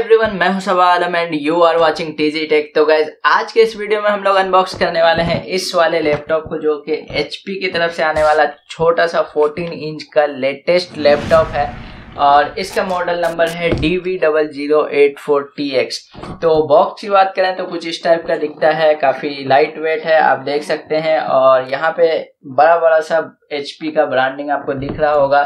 Everyone, मैं हूं Alam and you are watching TG tech. तो गाइज आज के इस वीडियो में हम लोग अनबॉक्स करने वाले हैं इस वाले लैपटॉप को, जो कि एचपी की तरफ से आने वाला छोटा सा 14 इंच का लेटेस्ट लैपटॉप है और इसका मॉडल नंबर है dv0084tx। तो बॉक्स की बात करें तो कुछ इस टाइप का दिखता है, काफ़ी लाइट वेट है, आप देख सकते हैं। और यहाँ पे बड़ा बड़ा सा HP का ब्रांडिंग आपको दिख रहा होगा।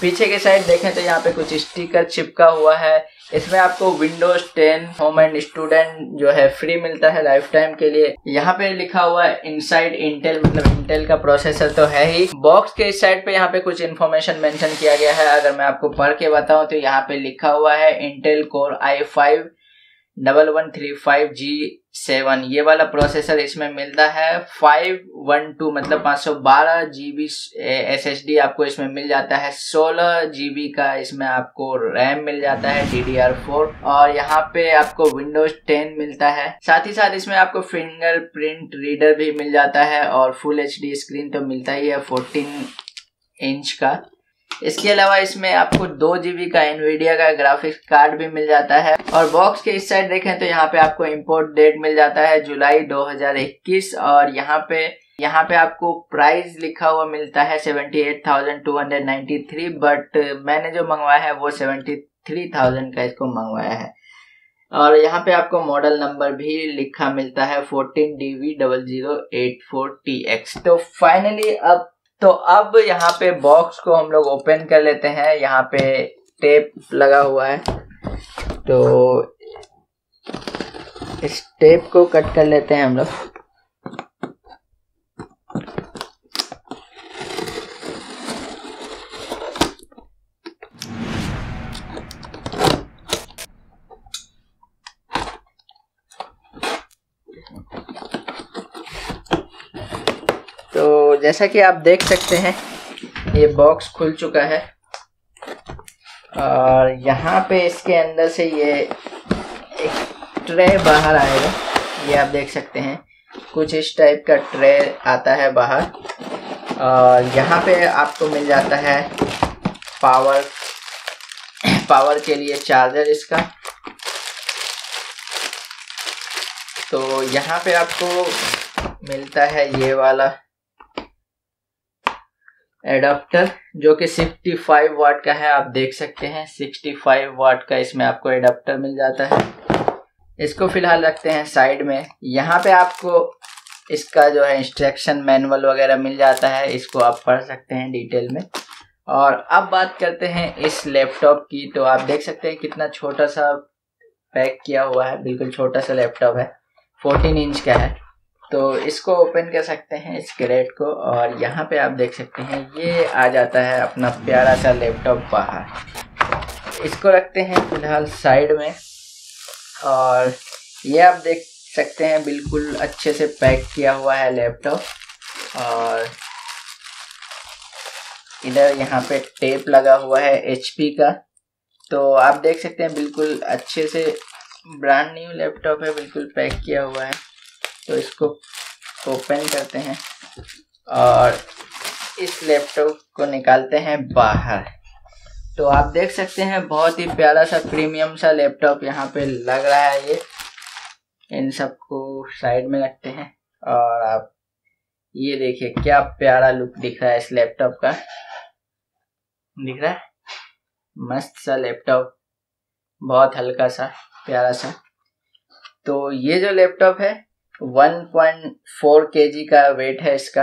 पीछे के साइड देखें तो यहाँ पे कुछ स्टिकर चिपका हुआ है। इसमें आपको Windows 10 होम एंड स्टूडेंट जो है फ्री मिलता है लाइफ टाइम के लिए। यहाँ पे लिखा हुआ है इनसाइड इंटेल, मतलब इंटेल का प्रोसेसर तो है ही। बॉक्स के इस साइड पे यहाँ पे कुछ इन्फॉर्मेशन मेंशन किया गया है। अगर मैं आपको पढ़ के बताऊं तो यहाँ पे लिखा हुआ है इंटेल कोर i5 1135G7 ये वाला प्रोसेसर इसमें मिलता है। 512 मतलब 512 GB SSD आपको इसमें मिल जाता है। 16 GB का इसमें आपको रैम मिल जाता है, DDR4। और यहाँ पे आपको Windows 10 मिलता है, साथ ही साथ इसमें आपको फिंगरप्रिंट रीडर भी मिल जाता है और फुल HD स्क्रीन तो मिलता ही है 14 इंच का। इसके अलावा इसमें आपको 2 GB का एनवीडिया का ग्राफिक्स कार्ड भी मिल जाता है। और बॉक्स के इस साइड देखें तो यहाँ पे आपको इंपोर्ट डेट मिल जाता है जुलाई 2021। और यहाँ पे आपको प्राइस लिखा हुआ मिलता है 78,293, बट मैंने जो मंगवाया है वो 73,000 का इसको मंगवाया है। और यहाँ पे आपको मॉडल नंबर भी लिखा मिलता है 14 DV0084TX। तो फाइनली अब यहाँ पे बॉक्स को हम लोग ओपन कर लेते हैं। यहाँ पे टेप लगा हुआ है तो इस टेप को कट कर लेते हैं हम लोग। जैसा कि आप देख सकते हैं ये बॉक्स खुल चुका है और यहाँ पे इसके अंदर से ये एक ट्रे बाहर आएगा। ये आप देख सकते हैं कुछ इस टाइप का ट्रे आता है बाहर। और यहाँ पे आपको मिल जाता है पावर के लिए चार्जर इसका। तो यहाँ पे आपको मिलता है ये वाला एडाप्टर जो कि 65 वाट का है। आप देख सकते हैं 65 वाट का इसमें आपको एडाप्टर मिल जाता है। इसको फिलहाल रखते हैं साइड में। यहाँ पे आपको इसका जो है इंस्ट्रक्शन मैनुअल वगैरह मिल जाता है, इसको आप पढ़ सकते हैं डिटेल में। और अब बात करते हैं इस लैपटॉप की। तो आप देख सकते हैं कितना छोटा सा पैक किया हुआ है, बिल्कुल छोटा सा लैपटॉप है, 14 इंच का है। तो इसको ओपन कर सकते हैं इस कैरेट को। और यहाँ पे आप देख सकते हैं ये आ जाता है अपना प्यारा सा लैपटॉप बाहर। इसको रखते हैं फिलहाल साइड में। और ये आप देख सकते हैं बिल्कुल अच्छे से पैक किया हुआ है लैपटॉप। और इधर यहाँ पे टेप लगा हुआ है एचपी का। तो आप देख सकते हैं बिल्कुल अच्छे से ब्रांड न्यू लैपटॉप है, बिल्कुल पैक किया हुआ है। तो इसको ओपन करते हैं और इस लैपटॉप को निकालते हैं बाहर। तो आप देख सकते हैं बहुत ही प्यारा सा प्रीमियम सा लैपटॉप यहाँ पे लग रहा है। ये इन सबको साइड में रखते हैं। और आप ये देखिए क्या प्यारा लुक दिख रहा है इस लैपटॉप का, दिख रहा है मस्त सा लैपटॉप, बहुत हल्का सा प्यारा सा। तो ये जो लैपटॉप है 1.4 kg का वेट है इसका।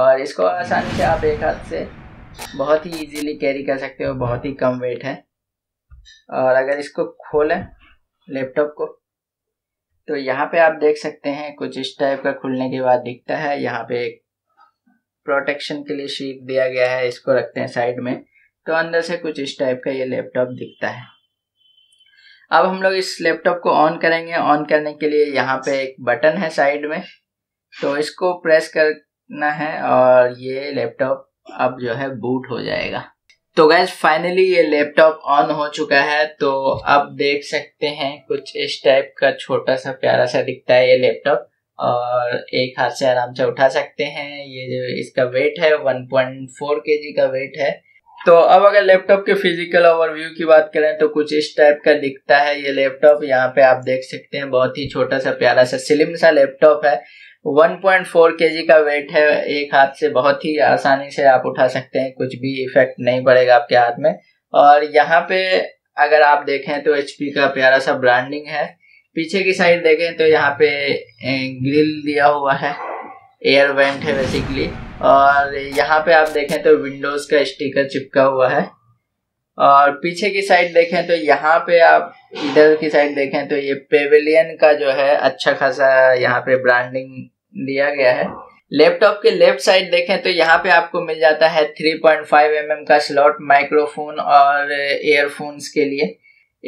और इसको आसानी से आप एक हाथ से बहुत ही इजीली कैरी कर सकते हो, बहुत ही कम वेट है। और अगर इसको खोलें लैपटॉप को तो यहाँ पे आप देख सकते हैं कुछ इस टाइप का खुलने के बाद दिखता है। यहाँ पे एक प्रोटेक्शन के लिए शीट दिया गया है, इसको रखते हैं साइड में। तो अंदर से कुछ इस टाइप का ये लैपटॉप दिखता है। अब हम लोग इस लैपटॉप को ऑन करेंगे। ऑन करने के लिए यहाँ पे एक बटन है साइड में, तो इसको प्रेस करना है और ये लैपटॉप अब जो है बूट हो जाएगा। तो गाइस फाइनली ये लैपटॉप ऑन हो चुका है। तो अब देख सकते हैं कुछ इस टाइप का छोटा सा प्यारा सा दिखता है ये लैपटॉप। और एक हाथ से आराम से उठा सकते हैं। ये जो इसका वेट है 1.4 kg का वेट है। तो अब अगर लैपटॉप के फिजिकल ओवरव्यू की बात करें तो कुछ इस टाइप का दिखता है ये लैपटॉप। यहाँ पे आप देख सकते हैं बहुत ही छोटा सा प्यारा सा स्लिम सा लैपटॉप है। 1.4 केजी का वेट है, एक हाथ से बहुत ही आसानी से आप उठा सकते हैं, कुछ भी इफेक्ट नहीं पड़ेगा आपके हाथ में। और यहाँ पे अगर आप देखें तो एचपी का प्यारा सा ब्रांडिंग है। पीछे की साइड देखें तो यहाँ पे ग्रिल दिया हुआ है, एयर वेंट है बेसिकली। और यहाँ पे आप देखें तो विंडोज का स्टिकर चिपका हुआ है। और पीछे की साइड देखें तो यहाँ पे आप इधर की साइड देखें तो ये पेविलियन का जो है अच्छा खासा यहाँ पे ब्रांडिंग दिया गया है। लैपटॉप के लेफ्ट साइड देखें तो यहाँ पे आपको मिल जाता है 3.5 mm का स्लॉट माइक्रोफोन और एयरफोन्स के लिए।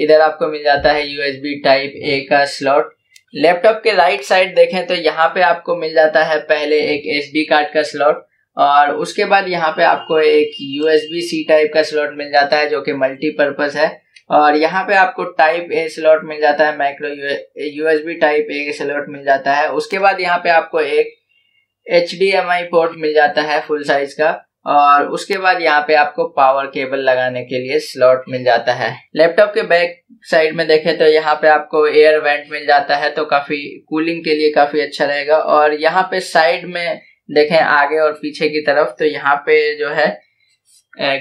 इधर आपको मिल जाता है USB Type-A का स्लॉट। लैपटॉप के राइट साइड देखें तो यहाँ पे आपको मिल जाता है पहले एक SD कार्ड का स्लॉट और उसके बाद यहाँ पे आपको एक USB-C टाइप का स्लॉट मिल जाता है जो कि मल्टीपर्पस है। और यहाँ पे आपको Type-A स्लॉट मिल जाता है, माइक्रो USB Type-A स्लॉट मिल जाता है। उसके बाद यहाँ पे आपको एक HDMI पोर्ट मिल जाता है फुल साइज का। और उसके बाद यहाँ पे आपको पावर केबल लगाने के लिए स्लॉट मिल जाता है। लैपटॉप के बैक साइड में देखें तो यहाँ पे आपको एयर वेंट मिल जाता है, तो काफी कूलिंग के लिए काफी अच्छा रहेगा। और यहाँ पे साइड में देखें आगे और पीछे की तरफ तो यहाँ पे जो है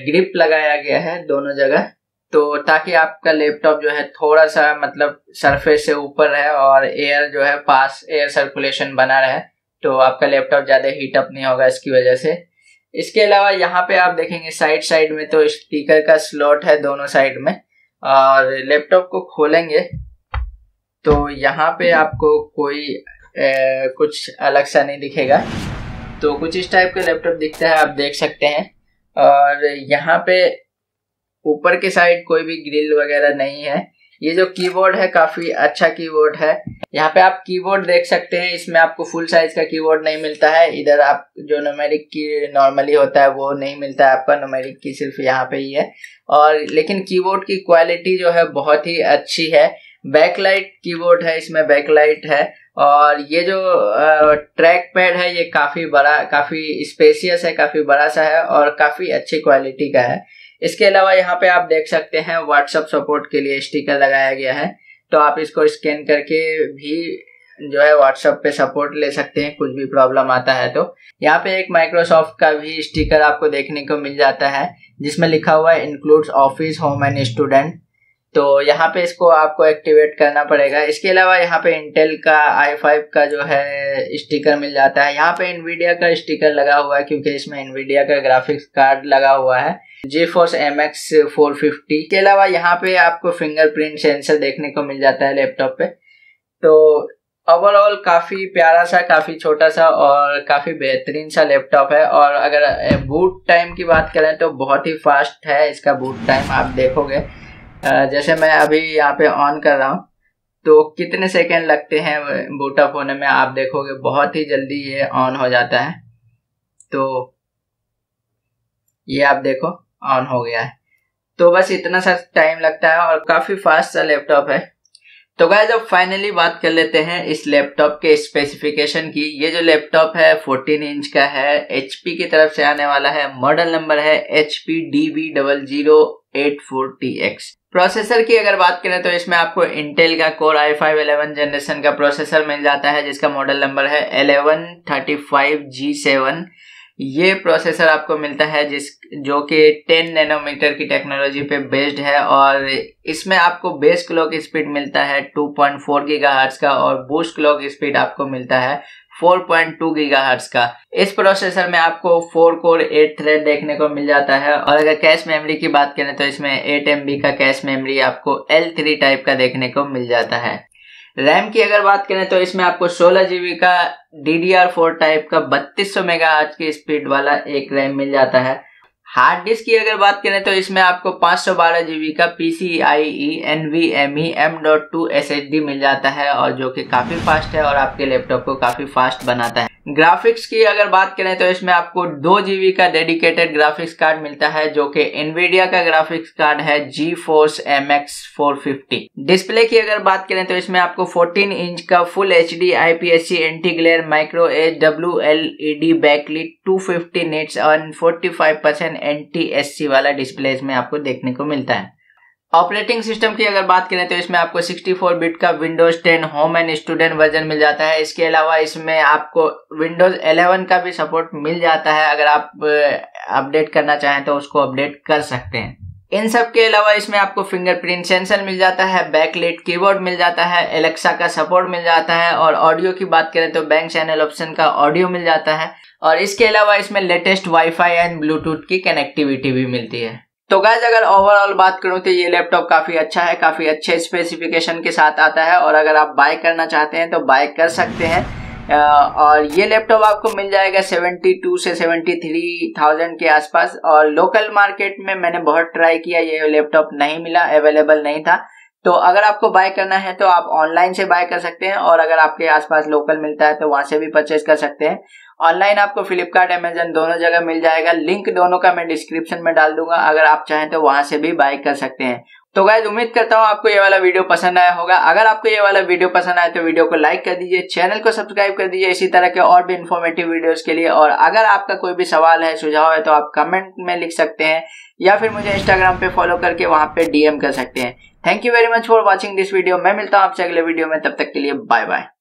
ग्रिप लगाया गया है दोनों जगह, तो ताकि आपका लैपटॉप जो है थोड़ा सा मतलब सरफेस से ऊपर रहे और एयर जो है पास एयर सर्कुलेशन बना रहे, तो आपका लैपटॉप ज्यादा हीटअप नहीं होगा इसकी वजह से। इसके अलावा यहाँ पे आप देखेंगे साइड साइड में तो स्पीकर का स्लॉट है दोनों साइड में। और लैपटॉप को खोलेंगे तो यहाँ पे आपको कोई कुछ अलग सा नहीं दिखेगा, तो कुछ इस टाइप का लैपटॉप दिखता है, आप देख सकते हैं। और यहाँ पे ऊपर के साइड कोई भी ग्रिल वगैरह नहीं है। ये जो कीबोर्ड है काफी अच्छा कीबोर्ड है। यहाँ पे आप कीबोर्ड देख सकते हैं, इसमें आपको फुल साइज का कीबोर्ड नहीं मिलता है। इधर आप जो न्यूमेरिक की नॉर्मली होता है वो नहीं मिलता है, आपका न्यूमेरिक की सिर्फ यहाँ पे ही है। और लेकिन कीबोर्ड की क्वालिटी जो है बहुत ही अच्छी है। बैकलाइट कीबोर्ड है, इसमें बैकलाइट है। और ये जो ट्रैक पैड है ये काफी बड़ा, काफी स्पेसियस है, काफी बड़ा सा है और काफी अच्छी क्वालिटी का है। इसके अलावा यहाँ पे आप देख सकते हैं व्हाट्सएप सपोर्ट के लिए स्टिकर लगाया गया है, तो आप इसको स्कैन करके भी जो है व्हाट्सएप पे सपोर्ट ले सकते हैं कुछ भी प्रॉब्लम आता है तो। यहाँ पे एक माइक्रोसॉफ्ट का भी स्टिकर आपको देखने को मिल जाता है जिसमें लिखा हुआ है includes office, home and student, तो यहाँ पे इसको आपको एक्टिवेट करना पड़ेगा। इसके अलावा यहाँ पे इंटेल का i5 का जो है स्टिकर मिल जाता है। यहाँ पे एनवीडिया का स्टिकर लगा हुआ है क्योंकि इसमें एनवीडिया का ग्राफिक्स कार्ड लगा हुआ है, GeForce MX 450। के अलावा यहाँ पे आपको फिंगरप्रिंट सेंसर देखने को मिल जाता है लैपटॉप पे। तो ओवरऑल काफी प्यारा सा, काफी छोटा सा और काफी बेहतरीन सा लैपटॉप है। और अगर बूट टाइम की बात करें तो बहुत ही फास्ट है इसका बूट टाइम। आप देखोगे जैसे मैं अभी यहाँ पे ऑन कर रहा हूँ तो कितने सेकेंड लगते हैं बूट अप होने में, आप देखोगे बहुत ही जल्दी ये ऑन हो जाता है। तो ये आप देखो ऑन हो गया है, तो बस इतना सा टाइम लगता है और काफ़ी फास्ट सा लैपटॉप है। तो गाइस अब फाइनली बात कर लेते हैं इस लैपटॉप के स्पेसिफिकेशन की। ये जो लैपटॉप है 14 इंच का है, HP की तरफ से आने वाला है। मॉडल नंबर है HP DV0084tx। प्रोसेसर की अगर बात करें तो इसमें आपको इंटेल का कोर i5 11 जनरेशन का प्रोसेसर मिल जाता है जिसका मॉडल नंबर है 1135G7। ये प्रोसेसर आपको मिलता है जो कि 10 नैनोमीटर की टेक्नोलॉजी पे बेस्ड है। और इसमें आपको बेस क्लॉक स्पीड मिलता है 2.4 गीगाहर्ट्ज का और बूस्ट क्लॉक स्पीड आपको मिलता है 4.2 गीगाहर्ट्ज का। इस प्रोसेसर में आपको 4 कोर 8 थ्रेड देखने को मिल जाता है। और अगर कैश मेमोरी की बात करें तो इसमें 8 MB का कैश मेमोरी आपको L3 टाइप का देखने को मिल जाता है। रैम की अगर बात करें तो इसमें आपको 16 GB का DDR4 टाइप का 3200 MHz की स्पीड वाला एक रैम मिल जाता है। हार्ड डिस्क की अगर बात करें तो इसमें आपको 512 GB का PCIe NVMe M.2 SSD मिल जाता है और जो कि काफ़ी फास्ट है और आपके लैपटॉप को काफ़ी फास्ट बनाता है। ग्राफिक्स की अगर बात करें तो इसमें आपको 2 GB का डेडिकेटेड ग्राफिक्स कार्ड मिलता है जो कि एनवीडिया का ग्राफिक्स कार्ड है GeForce MX 450। डिस्प्ले की अगर बात करें तो इसमें आपको 14 इंच का full HD IPSC antiglare micro HWLED backlit 250 nits और 45% NTSC वाला डिस्प्ले इसमें आपको देखने को मिलता है। ऑपरेटिंग सिस्टम की अगर बात करें तो इसमें आपको 64 बिट का Windows 10 home and student version मिल जाता है। इसके अलावा इसमें आपको विंडोज 11 का भी सपोर्ट मिल जाता है, अगर आप अपडेट करना चाहें तो उसको अपडेट कर सकते हैं। इन सब के अलावा इसमें आपको फिंगरप्रिंट सेंसर मिल जाता है, बैकलाइट कीबोर्ड मिल जाता है, एलेक्सा का सपोर्ट मिल जाता है और ऑडियो की बात करें तो बैंक चैनल ऑप्शन का ऑडियो मिल जाता है और इसके अलावा इसमें लेटेस्ट वाईफाई एंड ब्लूटूथ की कनेक्टिविटी भी मिलती है। तो गाइस अगर ओवरऑल बात करूं तो ये लैपटॉप काफी अच्छा है, काफी अच्छे स्पेसिफिकेशन के साथ आता है और अगर आप बाय करना चाहते हैं तो बाय कर सकते हैं और ये लैपटॉप आपको मिल जाएगा 72 से 73,000 के आसपास और लोकल मार्केट में मैंने बहुत ट्राई किया, ये लैपटॉप नहीं मिला, अवेलेबल नहीं था। तो अगर आपको बाय करना है तो आप ऑनलाइन से बाय कर सकते हैं और अगर आपके आसपास लोकल मिलता है तो वहां से भी परचेज कर सकते हैं। ऑनलाइन आपको फ्लिपकार्ट, अमेजन दोनों जगह मिल जाएगा, लिंक दोनों का मैं डिस्क्रिप्शन में डाल दूंगा, अगर आप चाहें तो वहां से भी बाय कर सकते हैं। तो गाइस उम्मीद करता हूं आपको ये वाला वीडियो पसंद आया होगा। अगर आपको ये वाला वीडियो पसंद आए तो वीडियो को लाइक कर दीजिए, चैनल को सब्सक्राइब कर दीजिए इसी तरह के और भी इन्फॉर्मेटिव वीडियोस के लिए। और अगर आपका कोई भी सवाल है, सुझाव है तो आप कमेंट में लिख सकते हैं या फिर मुझे इंस्टाग्राम पे फॉलो करके वहां पे डीएम कर सकते हैं। Thank you very much for watching this video. मैं मिलता हूँ आपसे अगले वीडियो में, तब तक के लिए बाय बाय।